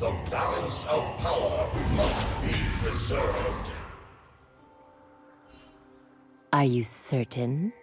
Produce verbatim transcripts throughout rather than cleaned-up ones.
The balance of power must be preserved. Are you certain?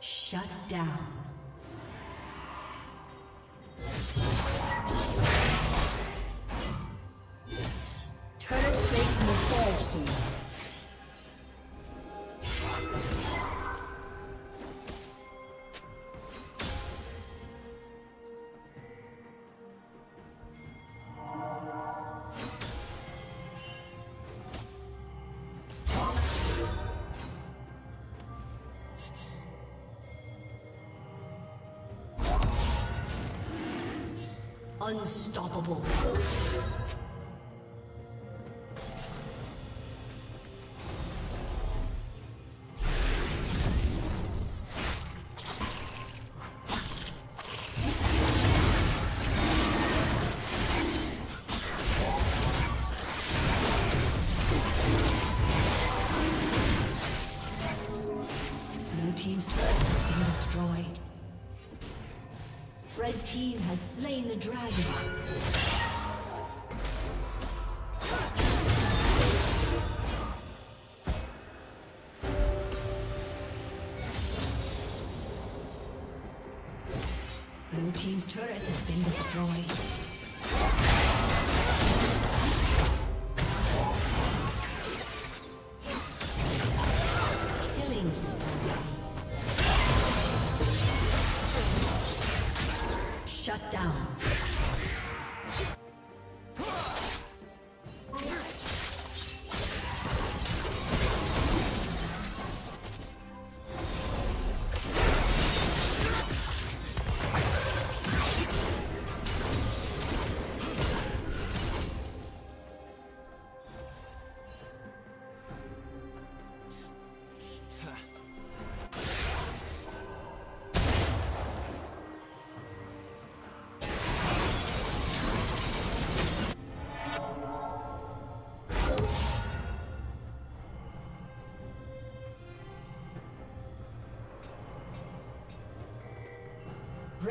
Shut down. Turret plates will fall soon. Unstoppable. Blue team's turret has been destroyed. Red team has slain the dragon. Shut down.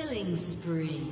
Killing spree.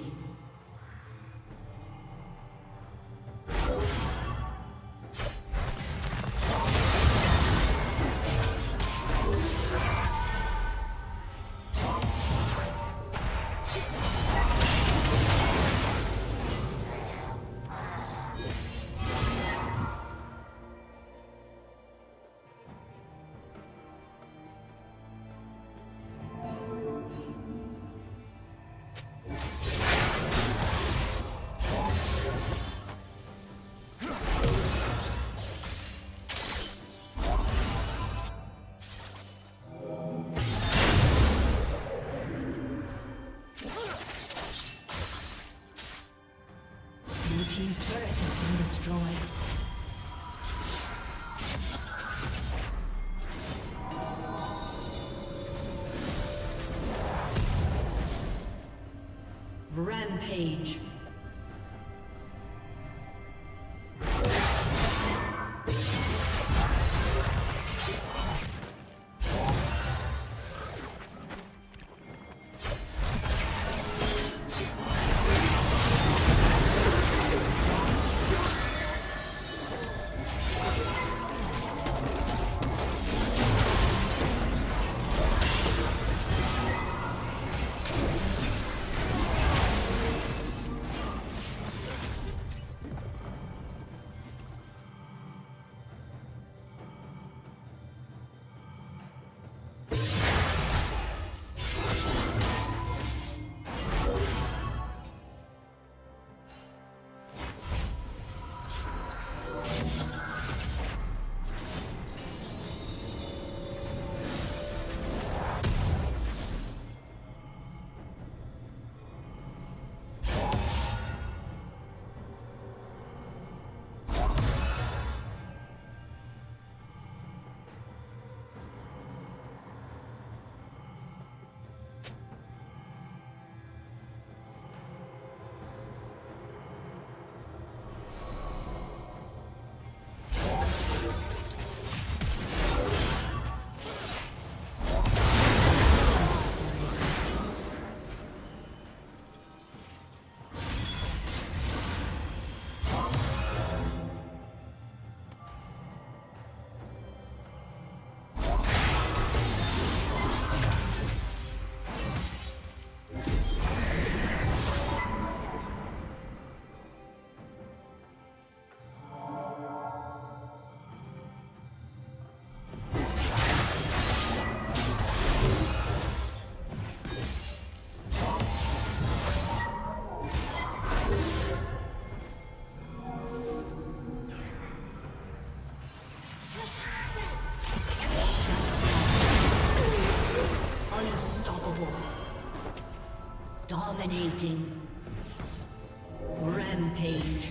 Rampage. Dominating. Rampage.